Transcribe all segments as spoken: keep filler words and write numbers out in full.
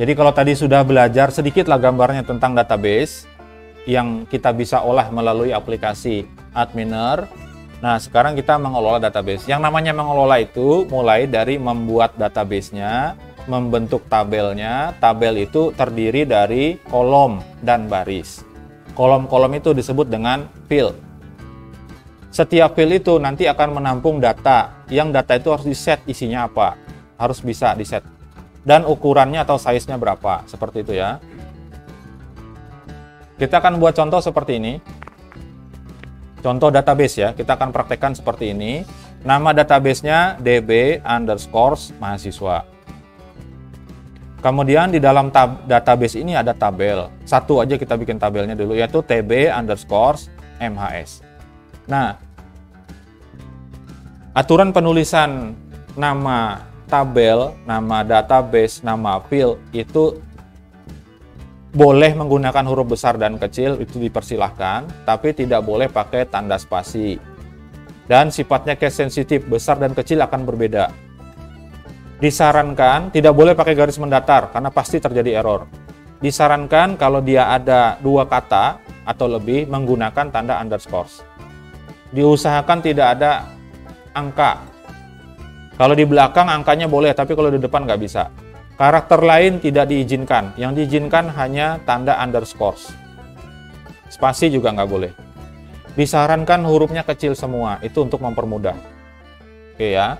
Jadi kalau tadi sudah belajar sedikitlah gambarnya tentang database yang kita bisa olah melalui aplikasi Adminer. Nah, sekarang kita mengelola database. Yang namanya mengelola itu mulai dari membuat databasenya, membentuk tabelnya. Tabel itu terdiri dari kolom dan baris. Kolom-kolom itu disebut dengan field. Setiap field itu nanti akan menampung data. Yang data itu harus di-set isinya apa. Harus bisa di-set. Dan ukurannya atau size-nya berapa. Seperti itu ya. Kita akan buat contoh seperti ini. Contoh database ya, kita akan praktekkan seperti ini. Nama databasenya db underscore mahasiswa. Kemudian di dalam tab database ini ada tabel. Satu aja kita bikin tabelnya dulu, yaitu tb underscore mhs. Nah, aturan penulisan nama tabel, nama database, nama field itu boleh menggunakan huruf besar dan kecil, itu dipersilahkan, tapi tidak boleh pakai tanda spasi. Dan sifatnya case sensitif, besar dan kecil akan berbeda. Disarankan tidak boleh pakai garis mendatar, karena pasti terjadi error. Disarankan kalau dia ada dua kata atau lebih, menggunakan tanda underscore. Diusahakan tidak ada angka. Kalau di belakang angkanya boleh, tapi kalau di depan nggak bisa. Karakter lain tidak diizinkan, yang diizinkan hanya tanda underscore. Spasi juga nggak boleh. Disarankan hurufnya kecil semua, itu untuk mempermudah. Oke ya.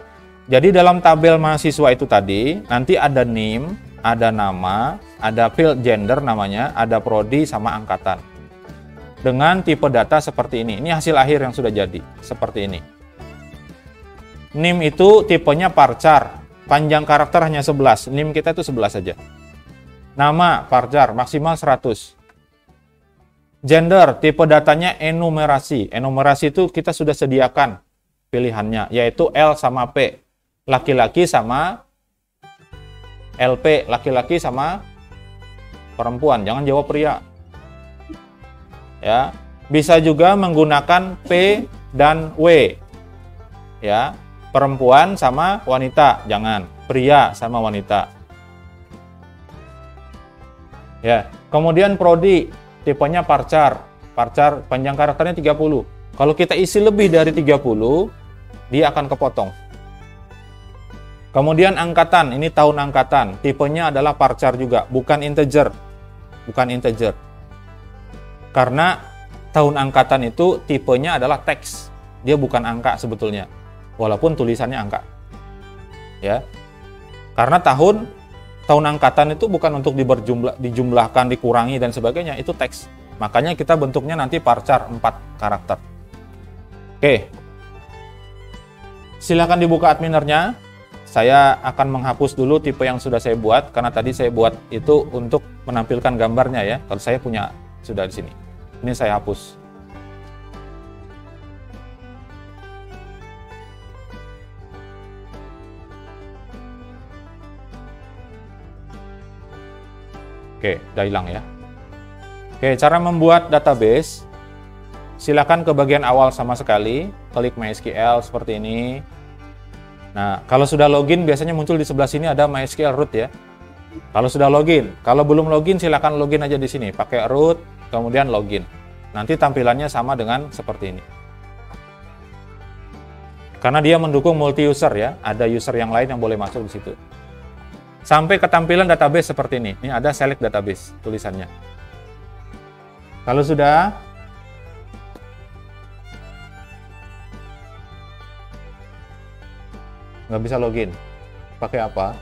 Jadi dalam tabel mahasiswa itu tadi, nanti ada name, ada nama, ada field gender namanya, ada prodi sama angkatan. Dengan tipe data seperti ini, ini hasil akhir yang sudah jadi, seperti ini. Name itu tipenya parchar. Panjang karakter hanya sebelas, nim kita itu sebelas saja. Nama, parchar, maksimal seratus. Gender, tipe datanya enumerasi. Enumerasi itu kita sudah sediakan pilihannya, yaitu L sama P. Laki-laki sama L P, laki-laki sama perempuan. Jangan jawab pria. Ya, bisa juga menggunakan P dan W. Ya. Perempuan sama wanita, jangan. Pria sama wanita. Ya, kemudian prodi, tipenya parchar. Parchar panjang karakternya tiga puluh. Kalau kita isi lebih dari tiga puluh, dia akan kepotong. Kemudian angkatan, ini tahun angkatan. Tipenya adalah parchar juga, bukan integer. Bukan integer. Karena tahun angkatan itu tipenya adalah teks. Dia bukan angka sebetulnya. Walaupun tulisannya angka, ya, karena tahun tahun angkatan itu bukan untuk diberjumlah, dijumlahkan, dikurangi dan sebagainya, itu teks. Makanya kita bentuknya nanti parchar empat karakter. Oke, silahkan dibuka Adminernya. Saya akan menghapus dulu tipe yang sudah saya buat karena tadi saya buat itu untuk menampilkan gambarnya ya. Kalau saya punya sudah di sini, ini saya hapus. Oke, udah hilang ya. Oke, cara membuat database. Silakan ke bagian awal sama sekali. Klik MySQL seperti ini. Nah, kalau sudah login biasanya muncul di sebelah sini ada MySQL root ya. Kalau sudah login. Kalau belum login silakan login aja di sini. Pakai root, kemudian login. Nanti tampilannya sama dengan seperti ini. Karena dia mendukung multi user ya. Ada user yang lain yang boleh masuk di situ. Sampai ke tampilan database seperti ini. Ini ada select database tulisannya. Kalau sudah, nggak bisa login. Pakai apa?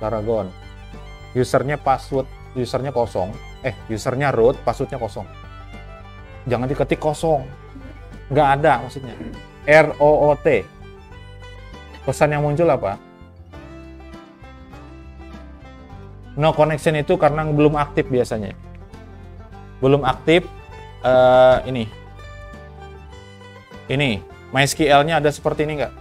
Laragon. Usernya password, usernya kosong. Eh, usernya root, passwordnya kosong. Jangan diketik kosong. Nggak ada maksudnya. R O O T. Pesan yang muncul apa? No connection itu karena belum aktif biasanya. Belum aktif uh, ini. Ini, MySQL-nya ada seperti ini enggak?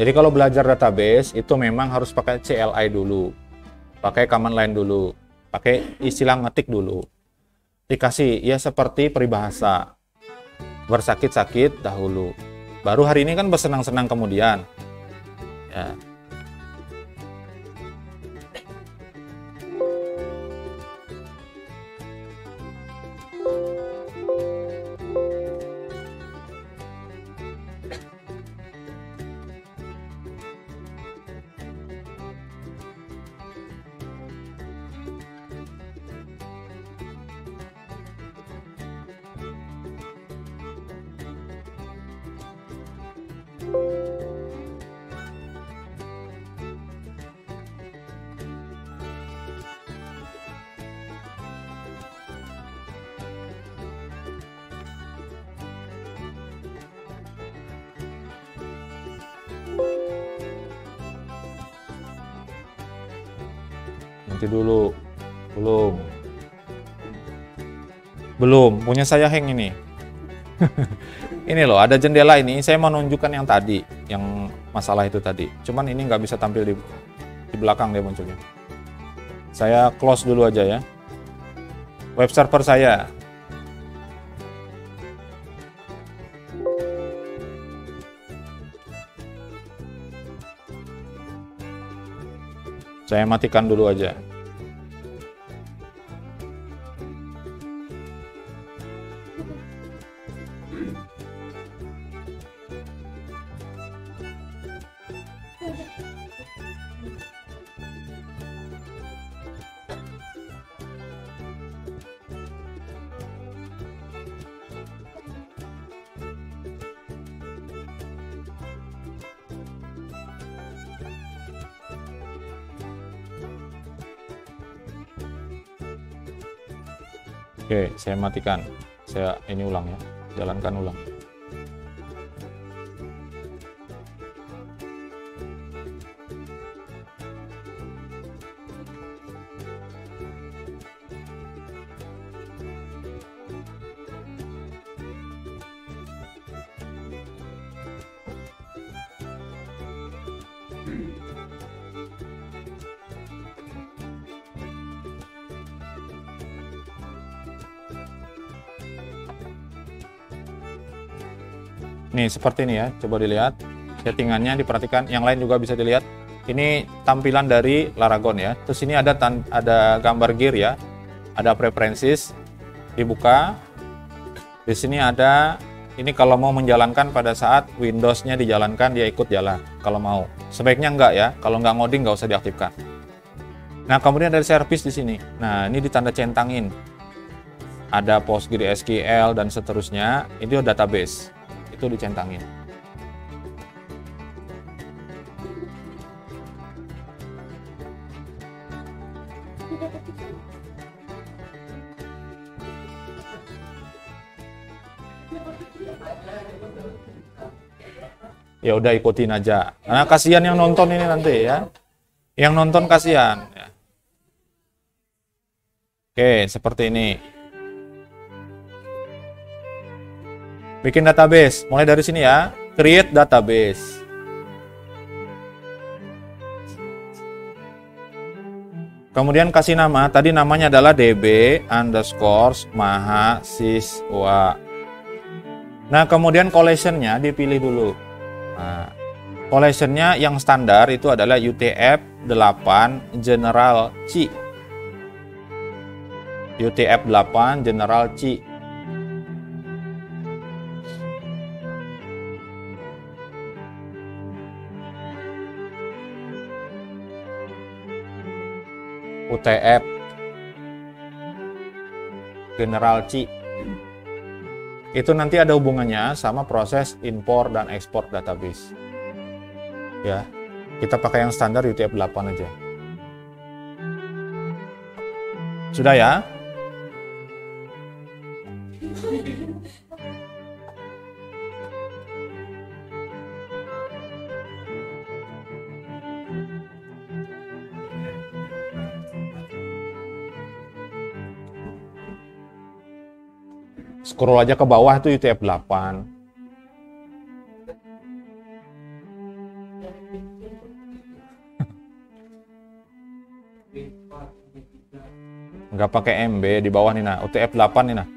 Jadi kalau belajar database itu memang harus pakai C L I dulu, pakai command line dulu, pakai istilah ngetik dulu. Dikasih ya seperti peribahasa, bersakit-sakit dahulu, baru hari ini kan bersenang-senang kemudian. Ya. Nanti dulu, belum belum punya saya hang ini. Ini loh, ada jendela ini. Saya mau nunjukkan yang tadi, yang masalah itu tadi. Cuman ini nggak bisa tampil di, di belakang dia munculnya. Saya close dulu aja ya. Web server saya. Saya matikan dulu aja. Oke, saya matikan. Saya ini ulang ya, jalankan ulang. Nih seperti ini ya, coba dilihat settingannya, diperhatikan, yang lain juga bisa dilihat. Ini tampilan dari Laragon ya. Terus ini ada tan ada gambar gear ya, ada preferences, dibuka. Di sini ada, ini kalau mau menjalankan pada saat Windows-nya dijalankan, dia ikut jalan kalau mau. Sebaiknya enggak ya, kalau enggak ngoding nggak usah diaktifkan. Nah kemudian dari service di sini, nah ini ditanda centangin. Ada PostgreSQL dan seterusnya, itu database. Itu dicentangin. Ya udah ikutin aja. Nah, kasihan yang nonton ini nanti ya. Yang nonton kasihan. Oke, seperti ini. Bikin database, mulai dari sini ya, create database. Kemudian kasih nama, tadi namanya adalah db underscore mahasiswa. Nah kemudian collection-nya dipilih dulu. Nah, collection-nya yang standar itu adalah U T F eight General C. U T F eight General C. U T F General C itu nanti ada hubungannya sama proses impor dan ekspor database ya, kita pakai yang standar U T F eight aja. Sudah ya. Scroll aja ke bawah itu U T F eight. Nggak pakai M B di bawah nih, nah U T F delapan nih, nah.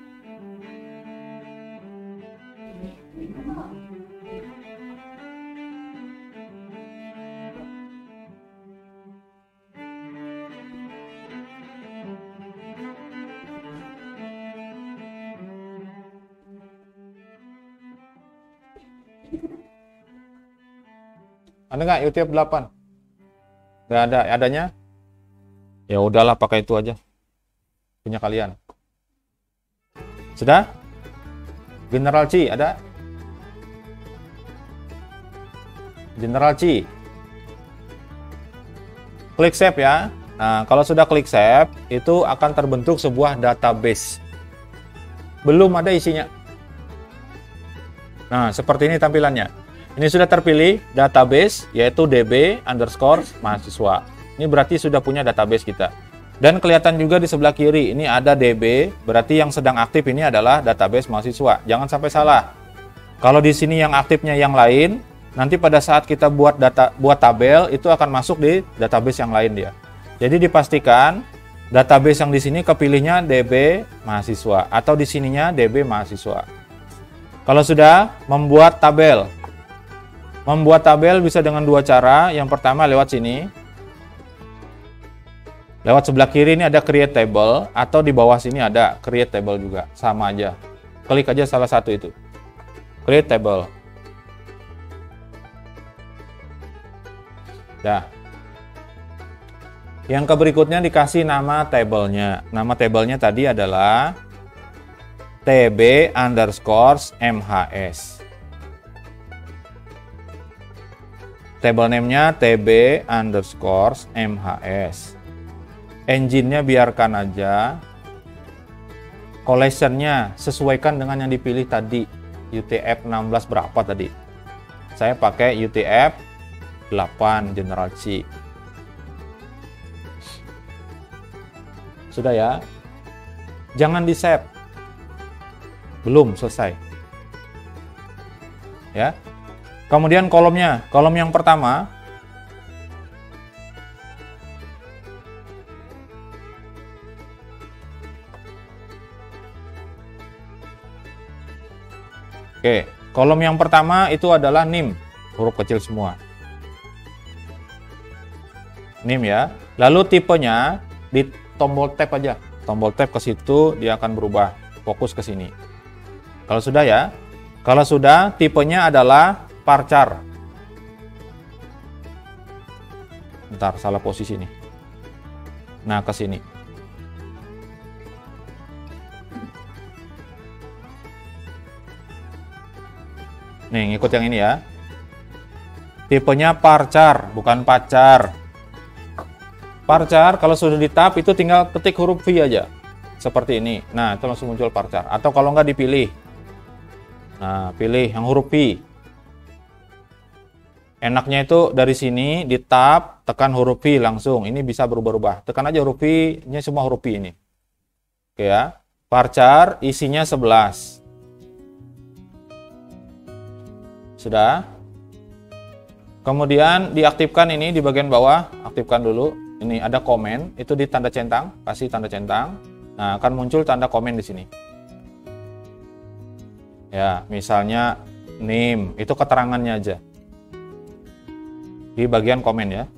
Ada nggak U T F delapan? Nggak ada, adanya? Ya udahlah, pakai itu aja. Punya kalian. Sudah? General C ada? General C. Klik save ya. Nah, kalau sudah klik save, itu akan terbentuk sebuah database. Belum ada isinya. Nah, seperti ini tampilannya. Ini sudah terpilih database, yaitu db underscore mahasiswa. Ini berarti sudah punya database kita. Dan kelihatan juga di sebelah kiri, ini ada db, berarti yang sedang aktif ini adalah database mahasiswa. Jangan sampai salah. Kalau di sini yang aktifnya yang lain, nanti pada saat kita buat data, buat tabel, itu akan masuk di database yang lain dia. Jadi dipastikan database yang di sini kepilihnya db mahasiswa, atau di sininya db mahasiswa. Kalau sudah membuat tabel, membuat tabel bisa dengan dua cara. Yang pertama lewat sini. Lewat sebelah kiri ini ada create table. Atau di bawah sini ada create table juga. Sama aja. Klik aja salah satu itu. Create table. Dah. Yang keberikutnya dikasih nama tabelnya. Nama tabelnya tadi adalah tb underscore mhs. Table name-nya tb underscore mhs. Engine-nya biarkan aja. Collection-nya sesuaikan dengan yang dipilih tadi. U T F enam belas berapa tadi? Saya pakai U T F delapan General C. Sudah ya. Jangan di-save. Belum selesai. Ya. Kemudian kolomnya, kolom yang pertama Oke, kolom yang pertama itu adalah N I M, huruf kecil semua N I M ya. Lalu tipenya di tombol tab aja. Tombol tab ke situ, dia akan berubah. Fokus ke sini. Kalau sudah ya. Kalau sudah, tipenya adalah parchar. Bentar, salah posisi nih. Nah, ke sini. Nih, ngikut yang ini ya. Tipenya parchar, bukan pacar. Parchar, kalau sudah di tab, itu tinggal ketik huruf V aja. Seperti ini. Nah, itu langsung muncul parchar. Atau kalau nggak dipilih. Nah, pilih yang huruf V. Enaknya itu dari sini di tab tekan huruf V langsung. Ini bisa berubah-ubah. Tekan aja huruf V-nya, semua huruf V ini. Oke ya. Parchar isinya sebelas. Sudah. Kemudian diaktifkan ini di bagian bawah, aktifkan dulu. Ini ada komen, itu di tanda centang, kasih tanda centang. Nah, akan muncul tanda komen di sini. Ya, misalnya name, itu keterangannya aja. Di bagian komen ya.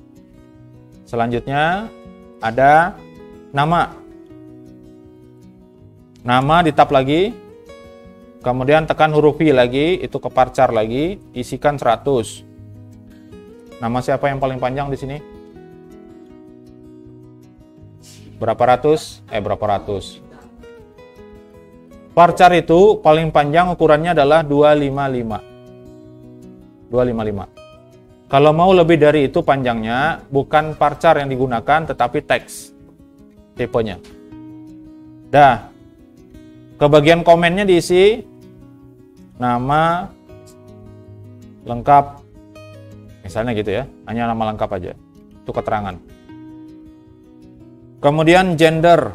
Selanjutnya ada nama. Nama di tab lagi. Kemudian tekan huruf V lagi, itu ke parchar lagi, isikan seratus. Nama siapa yang paling panjang di sini? Berapa ratus? Eh berapa ratus? Parchar itu paling panjang ukurannya adalah dua ratus lima puluh lima. dua ratus lima puluh lima. Kalau mau lebih dari itu panjangnya, bukan parchar yang digunakan, tetapi teks tipenya. Dah, ke bagian komennya diisi nama lengkap, misalnya gitu ya, hanya nama lengkap aja, itu keterangan. Kemudian gender,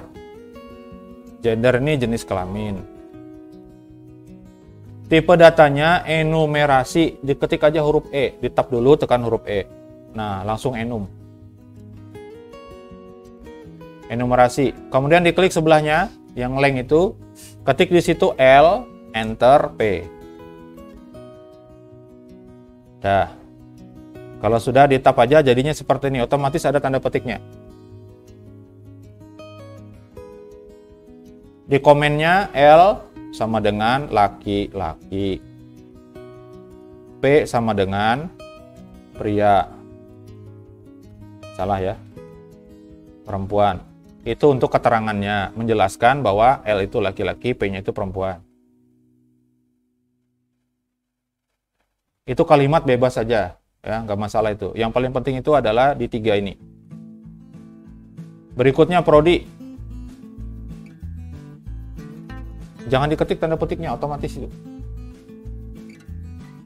gender ini jenis kelamin. Tipe datanya enumerasi, diketik aja huruf E, di tab dulu tekan huruf E. Nah, langsung enum. enumerasi. Kemudian diklik sebelahnya yang length itu, ketik di situ L, enter P. Dah. Kalau sudah di tap aja jadinya seperti ini, otomatis ada tanda petiknya. Di komennya L sama dengan laki-laki, P sama dengan pria, salah ya, perempuan. Itu untuk keterangannya, menjelaskan bahwa L itu laki-laki, P-nya itu perempuan. Itu kalimat bebas saja, ya, nggak masalah itu. Yang paling penting itu adalah di tiga ini. Berikutnya prodi. Jangan diketik tanda petiknya, otomatis itu.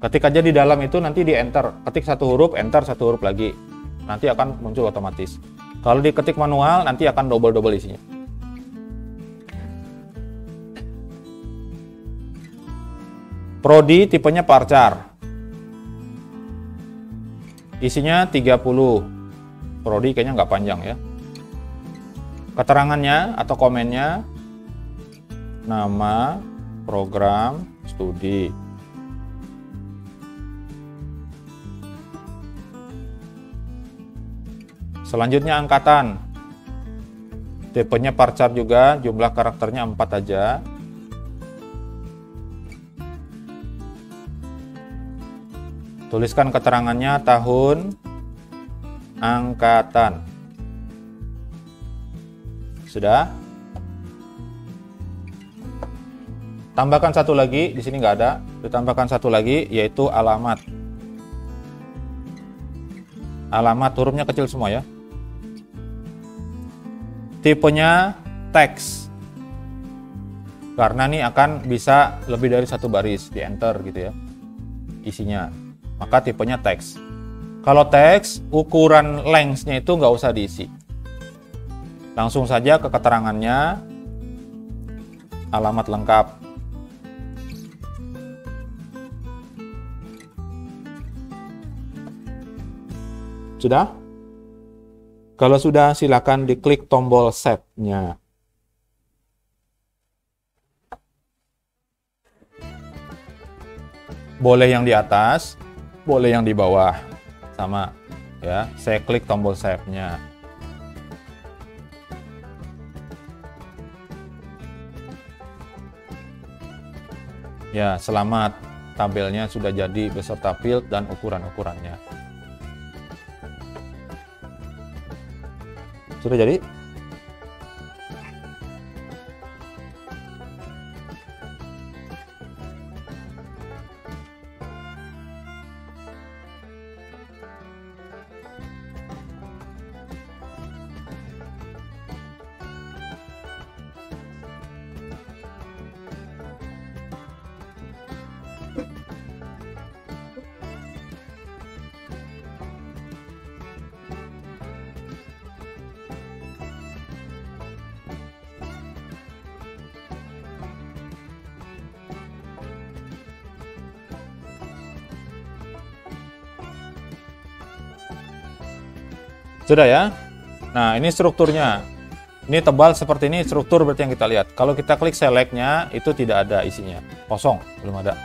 Ketik aja di dalam itu, nanti di enter. Ketik satu huruf, enter satu huruf lagi. Nanti akan muncul otomatis. Kalau diketik manual, nanti akan double-double isinya. Prodi tipenya parchar. Isinya tiga puluh. Prodi kayaknya nggak panjang ya. Keterangannya atau komennya, nama, program, studi. Selanjutnya angkatan. Tipenya parchar juga, jumlah karakternya empat aja. Tuliskan keterangannya, tahun, angkatan. Sudah? Tambahkan satu lagi, di sini nggak ada, ditambahkan satu lagi, yaitu alamat. Alamat, hurufnya kecil semua ya. Tipenya teks. Karena ini akan bisa lebih dari satu baris, di enter gitu ya, isinya. Maka tipenya teks. Kalau teks, ukuran length-nya itu nggak usah diisi. Langsung saja ke keterangannya, alamat lengkap. Sudah? Kalau sudah, silakan diklik tombol save-nya. Boleh yang di atas, boleh yang di bawah. Sama, ya. Saya klik tombol save-nya. Ya, selamat. Tabelnya sudah jadi beserta field dan ukuran-ukurannya. Sudah jadi. Sudah ya. Nah, ini strukturnya. Ini tebal seperti ini, struktur berarti yang kita lihat. Kalau kita klik select-nya, itu tidak ada isinya. Kosong, belum ada.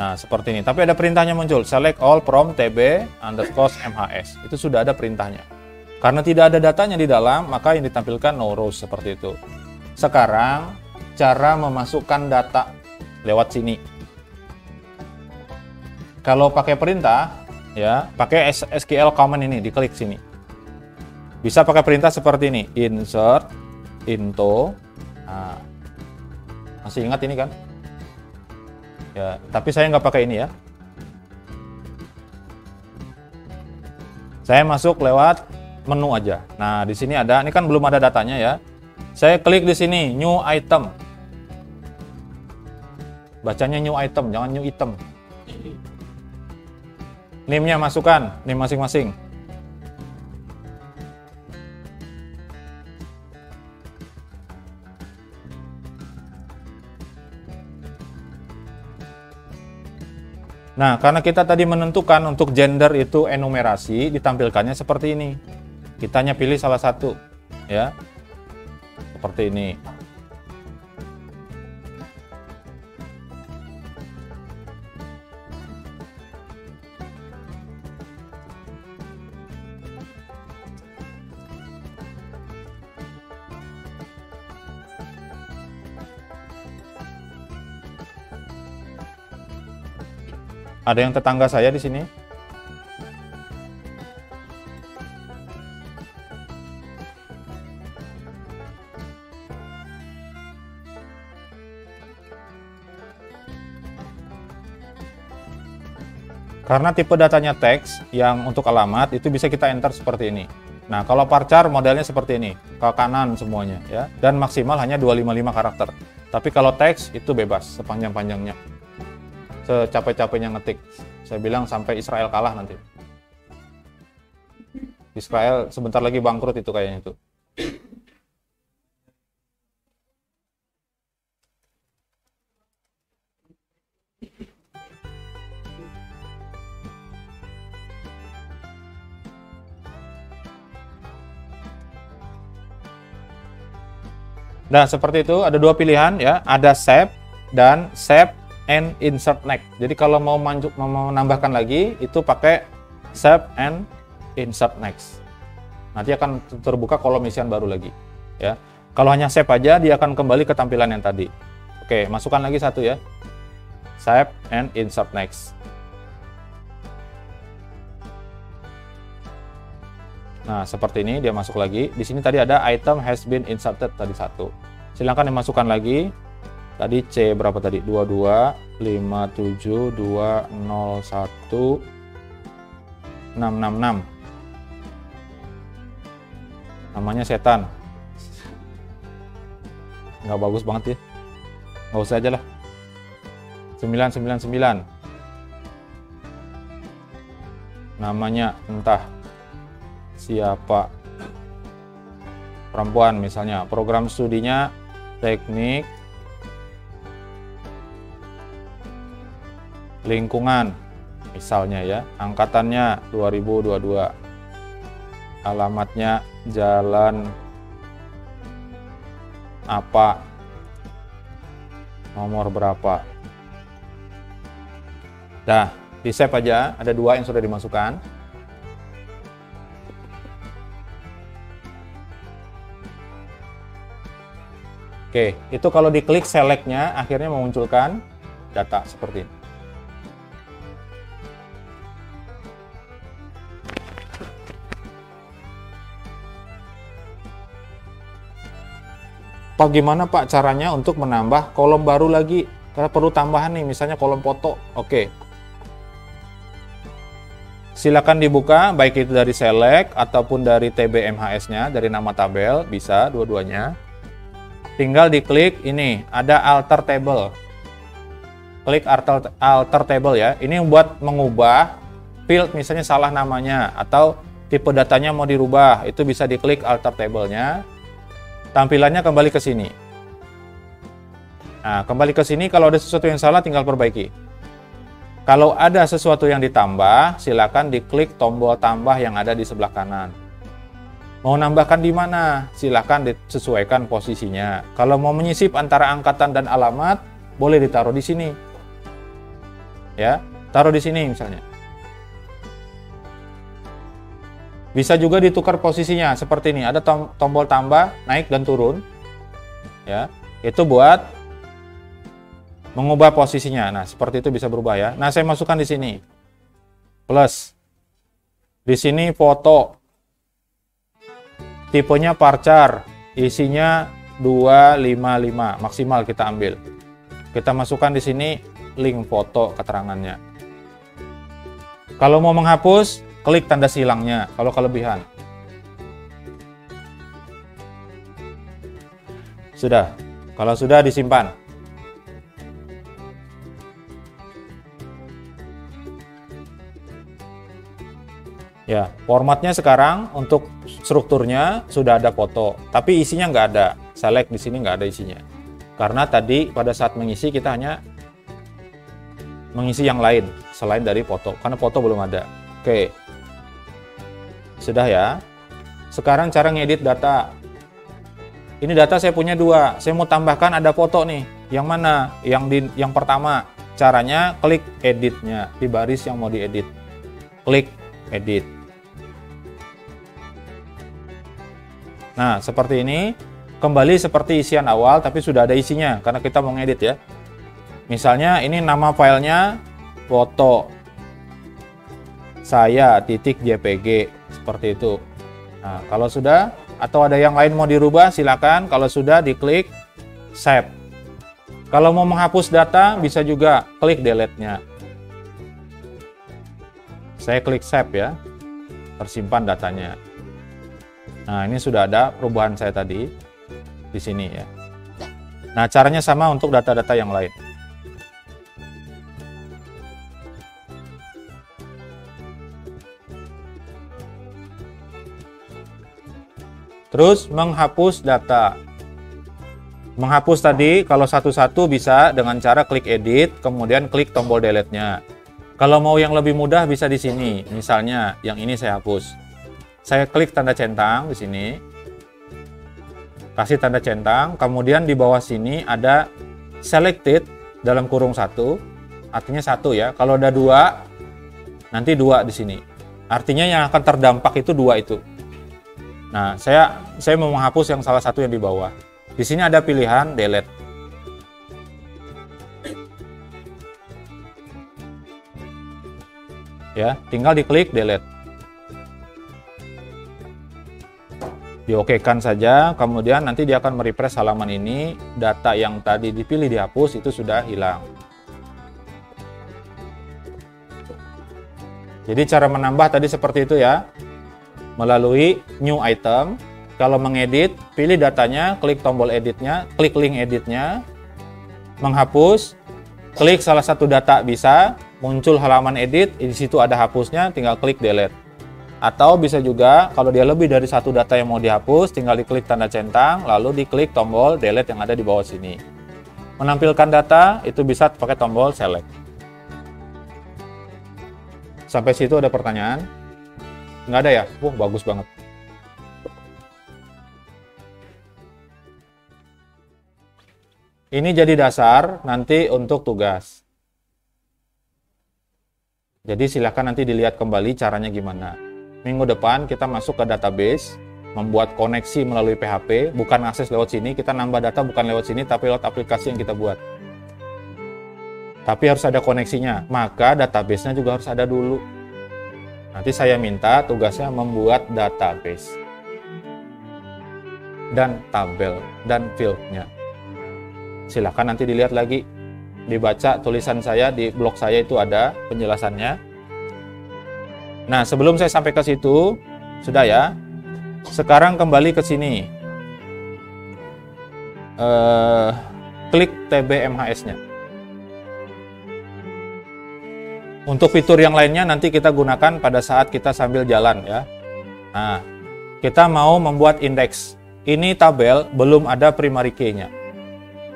Nah, seperti ini. Tapi ada perintahnya muncul. Select all from tb underscore mhs. Itu sudah ada perintahnya. Karena tidak ada datanya di dalam, maka yang ditampilkan no rows seperti itu. Sekarang, cara memasukkan data lewat sini. Kalau pakai perintah, ya pakai S Q L command ini, diklik sini. Bisa pakai perintah seperti ini, insert into. Nah, masih ingat ini kan? Ya, tapi saya nggak pakai ini ya. Saya masuk lewat menu aja. Nah, di sini ada, ini kan belum ada datanya ya. Saya klik di sini, new item. Bacanya new item, jangan new item. Name-nya masukkan, name masing-masing. Nah, karena kita tadi menentukan untuk gender itu enumerasi, ditampilkannya seperti ini. Kitanya pilih salah satu, ya. seperti ini. Ada yang tetangga saya di sini. Karena tipe datanya teks yang untuk alamat itu bisa kita enter seperti ini. Nah, kalau parchar modelnya seperti ini, ke kanan semuanya ya, dan maksimal hanya dua ratus lima puluh lima karakter. Tapi kalau teks itu bebas sepanjang-panjangnya. Secapek-capeknya ngetik. Saya bilang sampai Israel kalah nanti. Israel sebentar lagi bangkrut itu kayaknya itu. Nah, seperti itu ada dua pilihan ya, ada save dan save and insert next. Jadi kalau mau manju, mau menambahkan lagi itu pakai save and insert next. Nanti akan terbuka kolom isian baru lagi ya. Kalau hanya save aja dia akan kembali ke tampilan yang tadi. Oke, masukkan lagi satu ya. Save and insert next. Nah, seperti ini dia masuk lagi. Di sini tadi ada item has been inserted tadi satu. Silahkan dimasukkan lagi. Tadi C berapa tadi? dua dua lima tujuh dua nol satu enam enam enam. Namanya setan. Nggak bagus banget ya. Nggak usah aja lah. sembilan sembilan sembilan. Namanya entah siapa, perempuan misalnya, program studinya teknik lingkungan misalnya ya, angkatannya dua ribu dua puluh dua, alamatnya jalan apa, nomor berapa. Nah, di save aja, ada dua yang sudah dimasukkan. Oke, itu kalau diklik select-nya akhirnya memunculkan data seperti ini. Pak, gimana Pak caranya untuk menambah kolom baru lagi? Karena perlu tambahan nih, misalnya kolom foto. Oke. Silakan dibuka, baik itu dari select ataupun dari T B M H S-nya, dari nama tabel, bisa dua-duanya. Tinggal diklik ini, ada alter table. Klik alter, alter table ya. Ini buat mengubah field misalnya salah namanya atau tipe datanya mau dirubah, itu bisa diklik alter table-nya. Tampilannya kembali ke sini. Nah, kembali ke sini kalau ada sesuatu yang salah tinggal perbaiki. Kalau ada sesuatu yang ditambah, silakan diklik tombol tambah yang ada di sebelah kanan. Mau nambahkan di mana? Silahkan disesuaikan posisinya. Kalau mau menyisip antara angkatan dan alamat, boleh ditaruh di sini. Ya, taruh di sini misalnya. Bisa juga ditukar posisinya seperti ini. Ada tombol tambah, naik dan turun. Ya, itu buat mengubah posisinya. Nah, seperti itu bisa berubah ya. Nah, saya masukkan di sini. Plus. Di sini foto. Tipenya parchar, isinya dua ratus lima puluh lima, maksimal kita ambil. Kita masukkan di sini link foto keterangannya. Kalau mau menghapus, klik tanda silangnya kalau kelebihan. Sudah, kalau sudah disimpan. Ya, formatnya sekarang untuk strukturnya sudah ada foto, tapi isinya nggak ada. Select di sini nggak ada isinya. Karena tadi pada saat mengisi kita hanya mengisi yang lain selain dari foto, karena foto belum ada. Oke, sudah ya. Sekarang cara ngedit data. Ini data saya punya dua, saya mau tambahkan ada foto nih. Yang mana? Yang di yang pertama. Caranya klik editnya di baris yang mau diedit. Klik edit. Nah, seperti ini. Kembali seperti isian awal tapi sudah ada isinya karena kita mau ngedit ya. Misalnya ini nama filenya foto saya titik jpg seperti itu. Nah, kalau sudah atau ada yang lain mau dirubah silakan. Kalau sudah diklik save. Kalau mau menghapus data bisa juga klik delete-nya. Saya klik save ya. Tersimpan datanya. Nah, ini sudah ada perubahan saya tadi di sini ya. Nah, caranya sama untuk data-data yang lain. Terus menghapus data. Menghapus tadi kalau satu-satu bisa dengan cara klik edit, kemudian klik tombol delete-nya. Kalau mau yang lebih mudah bisa di sini. Misalnya yang ini saya hapus. Saya klik tanda centang di sini. Kasih tanda centang, kemudian di bawah sini ada selected dalam kurung satu. Artinya satu ya. Kalau ada dua, nanti dua di sini. Artinya yang akan terdampak itu dua itu. Nah, saya saya mau menghapus yang salah satu yang di bawah. Di sini ada pilihan delete. Ya, tinggal diklik delete. Diokekan saja, kemudian nanti dia akan merefresh halaman ini, data yang tadi dipilih dihapus itu sudah hilang. Jadi cara menambah tadi seperti itu ya. Melalui new item, kalau mengedit, pilih datanya, klik tombol editnya, klik link editnya, menghapus, klik salah satu data bisa, muncul halaman edit, di situ ada hapusnya, tinggal klik delete. Atau bisa juga, kalau dia lebih dari satu data yang mau dihapus, tinggal diklik tanda centang, lalu diklik tombol delete yang ada di bawah sini. Menampilkan data, itu bisa pakai tombol select. Sampai situ ada pertanyaan? Nggak ada ya? Wah, bagus banget. Ini jadi dasar nanti untuk tugas. Jadi silahkan nanti dilihat kembali caranya gimana. Minggu depan kita masuk ke database, membuat koneksi melalui P H P, bukan akses lewat sini, kita nambah data bukan lewat sini, tapi lewat aplikasi yang kita buat. Tapi harus ada koneksinya, maka database-nya juga harus ada dulu. Nanti saya minta tugasnya membuat database dan tabel dan fieldnya. Silahkan nanti dilihat lagi, dibaca tulisan saya di blog saya itu ada penjelasannya. Nah, sebelum saya sampai ke situ, sudah ya. Sekarang kembali ke sini, eh, klik T B M H S-nya. Untuk fitur yang lainnya nanti kita gunakan pada saat kita sambil jalan ya. Nah, kita mau membuat indeks. Ini tabel belum ada primary key-nya.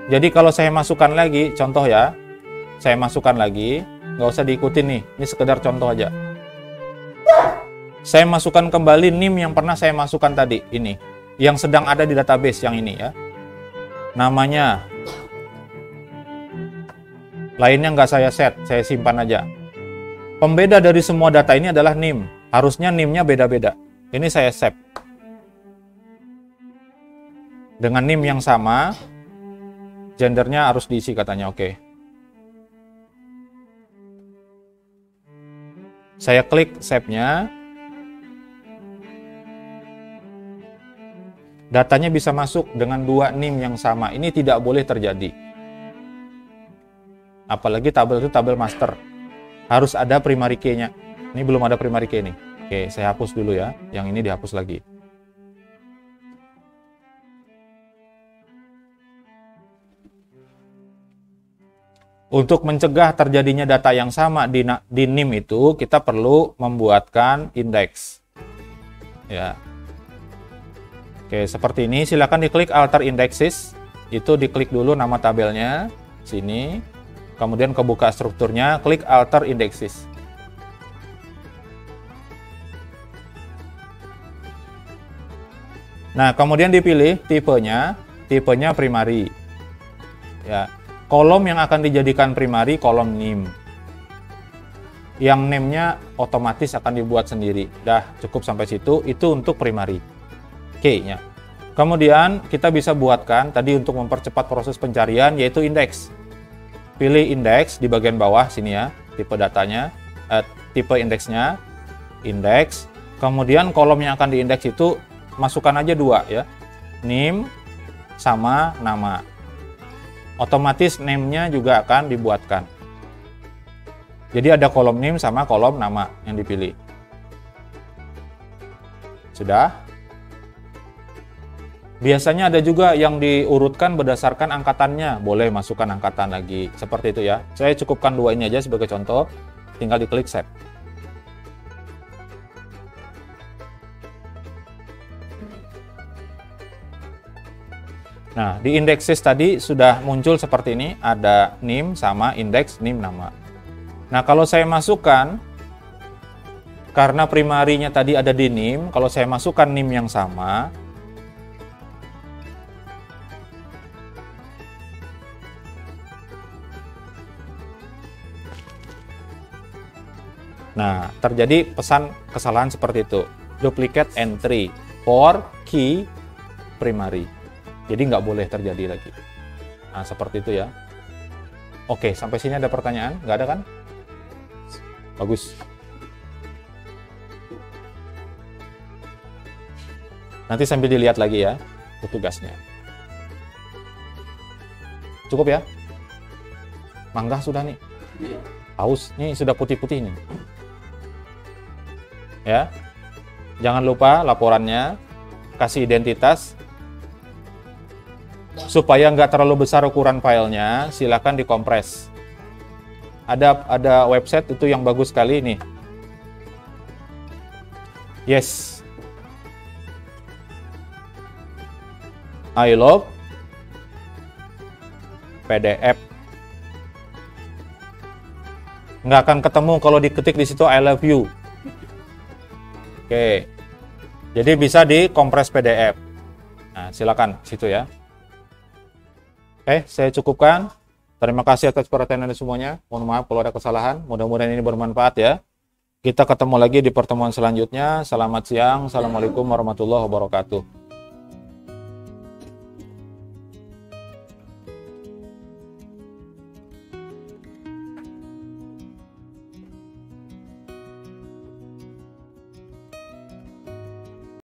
Jadi kalau saya masukkan lagi, contoh ya. Saya masukkan lagi, nggak usah diikutin nih. Ini sekedar contoh aja. Saya masukkan kembali N I M yang pernah saya masukkan tadi, ini. Yang sedang ada di database yang ini ya. Namanya. Lainnya nggak saya set, saya simpan aja. Pembeda dari semua data ini adalah N I M. Harusnya N I M-nya beda-beda. Ini saya save. Dengan N I M yang sama, gendernya harus diisi katanya. Oke. Saya klik save-nya. Datanya bisa masuk dengan dua N I M yang sama. Ini tidak boleh terjadi. Apalagi tabel itu tabel master. Harus ada primary key-nya. Ini belum ada primary key nih. Oke, saya hapus dulu ya. Yang ini dihapus lagi. Untuk mencegah terjadinya data yang sama di, di N I M itu, kita perlu membuatkan indeks. Ya. Oke, seperti ini. Silakan diklik alter indexes. Itu diklik dulu nama tabelnya. Sini. Kemudian kebuka strukturnya, klik alter indexes. Nah, kemudian dipilih tipenya, tipenya primary. Ya, kolom yang akan dijadikan primary kolom name. Yang name-nya otomatis akan dibuat sendiri. Dah, cukup sampai situ. Itu untuk primary. Key-nya. Kemudian kita bisa buatkan tadi untuk mempercepat proses pencarian yaitu indeks. Pilih indeks di bagian bawah sini ya, tipe datanya, eh, tipe indeksnya, indeks. Kemudian kolom yang akan diindeks itu masukkan aja dua ya, name sama nama. Otomatis name-nya juga akan dibuatkan. Jadi ada kolom name sama kolom nama yang dipilih. Sudah. Biasanya ada juga yang diurutkan berdasarkan angkatannya. Boleh masukkan angkatan lagi. Seperti itu ya. Saya cukupkan dua ini aja sebagai contoh. Tinggal diklik save. Nah, di indexes tadi sudah muncul seperti ini. Ada name sama indeks name nama. Nah, kalau saya masukkan, karena primarinya tadi ada di name, kalau saya masukkan name yang sama, nah, terjadi pesan kesalahan seperti itu. Duplicate entry for key primary. Jadi nggak boleh terjadi lagi. Nah, seperti itu ya. Oke, sampai sini ada pertanyaan? Nggak ada kan? Bagus. Nanti sambil dilihat lagi ya, tugasnya. Cukup ya? Mangga sudah nih. Haus, nih sudah putih-putih nih. Ya, jangan lupa laporannya, kasih identitas supaya nggak terlalu besar ukuran filenya. Silahkan dikompres. Ada ada website itu yang bagus sekali ini. Yes, I love P D F. Nggak akan ketemu kalau diketik di situ I love you. Oke, jadi bisa dikompres P D F. Nah, silakan situ ya. Oke, saya cukupkan. Terima kasih atas perhatian Anda semuanya. Mohon maaf kalau ada kesalahan. Mudah-mudahan ini bermanfaat ya. Kita ketemu lagi di pertemuan selanjutnya. Selamat siang. Assalamualaikum warahmatullahi wabarakatuh.